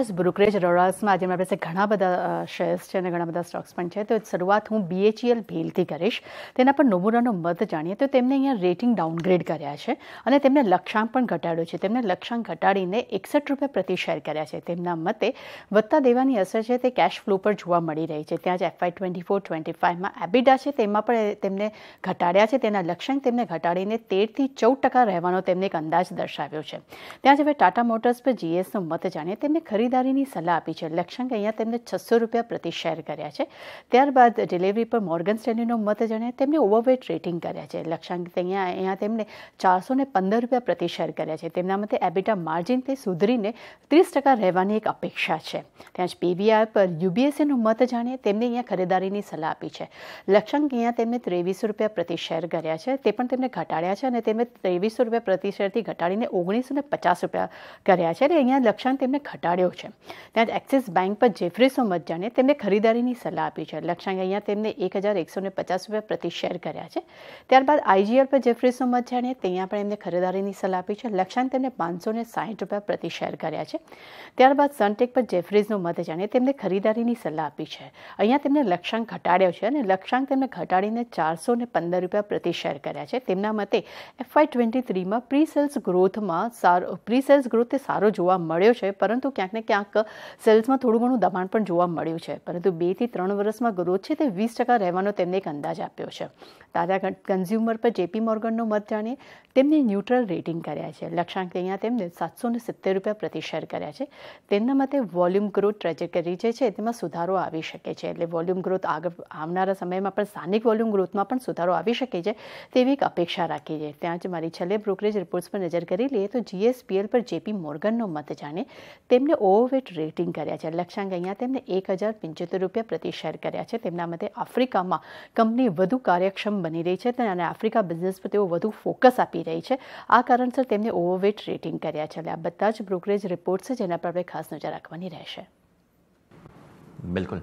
Podcast brokerage રોડર્સમાં આજે આપણે પાસે ઘણા બધા શેર્સ છે અને ઘણા બધા સ્ટોક્સ પણ છે. તો શરૂઆત હું BHEL ભેલથી કરીશ. તેના પર નોમુરાનો મત જાણીએ તો તેમણે અહીંયા રેટિંગ ડાઉનગ્રેડ કર્યા છે અને તેમણે લક્ષ્યાંક પણ ઘટાડ્યો છે. તેમણે લક્ષ્યાંક ઘટાડીને ₹61 પ્રતિ શેર કર્યા છે. તેમના મતે વધતા દેવાની અસર છે તે કેશ ફ્લો પર જોવા મળી રહી છે. ત્યાં જ FY24-25માં EBITDA છે તેમાં પણ તેમને ઘટાડ્યા છે. તેના લક્ષ્યાંક તેમને ઘટાડીને 13-14% રહેવાનો તેમને એક અંદાજ દર્શાવ્યો છે. ત્યાં જ હવે ટાટા મોટર્સ પર GSનો મત જાણીએ. તેમને ખરીદારીની સલાહ આપી છે. લક્ષ્યાંક અહીંયા તેમને ₹600 પ્રતિ શેર કર્યા છે. ત્યારબાદ ડિલિવરી પર મોર્ગન સ્ટેનલીનો મત જાણે તેમને ઓવરવેટ રેટિંગ કર્યા છે. લક્ષ્યાંક અહીંયા તેમને ₹415 પ્રતિ શેર કર્યા છે. તેમના મતે એબિટા માર્જિન તે સુધરીને 30% રહેવાની એક અપેક્ષા છે. ત્યાં જ PVR પર UBSનો મત જાણે તેમને અહીંયા ખરીદારીની સલાહ આપી છે. લક્ષ્યાંક અહીંયા તેમને ₹23 પ્રતિ શેર કર્યા છે. તે પણ તેમને ઘટાડ્યા છે અને તેમને ₹23 પ્રતિ શેરથી ઘટાડીને ₹1950 કર્યા છે. એટલે અહીંયા લક્ષ્યાંક તેમને ઘટાડ્યો છે. ત્યાં જ એક્સિસ બેંક પર જેફરીઝનો મત જાણીએ. તેમને ખરીદારીની સલાહ આપી છે. લક્ષ્યાંક અહીંયા તેમને ₹1150 પ્રતિ શેર કર્યા છે. ત્યારબાદ IGL પર જેફરીઝનો મત જાણીએ. ત્યાં પણ એમને ખરીદારીની સલાહ આપી છે. લક્ષ્યાંક તેમને ₹560 પ્રતિ શેર કર્યા છે. ત્યારબાદ સનટેક પર જેફરીઝનો મત જાણીએ. તેમને ખરીદારીની સલાહ આપી છે. અહીંયા તેમને લક્ષ્યાંક ઘટાડ્યો છે અને લક્ષ્યાંક તેમને ઘટાડીને ₹415 પ્રતિ શેર કર્યા છે. તેમના મતે FY23માં પ્રી સેલ્સ ગ્રોથ સારો જોવા મળ્યો છે, પરંતુ ક્યાંક ને ક્યાંક સેલ્સમાં થોડું ઘણું દબાણ પણ જોવા મળ્યું છે. પરંતુ 2-3 વર્ષમાં ગ્રોથ છે તે 20% રહેવાનો તેમને એક અંદાજ આપ્યો છે. ટાટા કન્ઝ્યુમર પર JP મોર્ગનનો મત જાણીએ. તેમને ન્યુટ્રલ રેટિંગ કર્યા છે. લક્ષ્યાંક અહીંયા તેમને ₹770 પ્રતિ શેર કર્યા છે. તેમના મતે વોલ્યુમ ગ્રોથ ટ્રેજેક્ટરી જે છે તેમાં સુધારો આવી શકે છે. એટલે વોલ્યુમ ગ્રોથ આગળ આવનારા સમયમાં પણ સ્થાનિક વોલ્યુમ ગ્રોથમાં પણ સુધારો આવી શકે છે તેવી એક અપેક્ષા રાખી છે. ત્યાં જ મારી છેલ્લે બ્રોકરેજ રિપોર્ટ્સ પર નજર કરી લઈએ તો GSPL પર JP મોર્ગનનો મત જાણીએ. તેમને ઓવરવેટ રેટિંગ કર્યા છે. લક્ષ્યાંક અહીંયા તેમને ₹1075 પ્રતિ શેર કર્યા છે. તેમના મતે આફ્રિકામાં કંપની વધુ કાર્યક્ષમ બની રહી છે અને આફ્રિકા બિઝનેસ પર તેઓ વધુ ફોકસ આપી રહી છે. આ કારણસર તેમને ઓવરવેટ રેટિંગ કર્યા છે. એટલે આ બધા જ બ્રોકરેજ રિપોર્ટ્સ છે જેના પર આપણે ખાસ નજર રાખવાની રહેશે. બિલકુલ.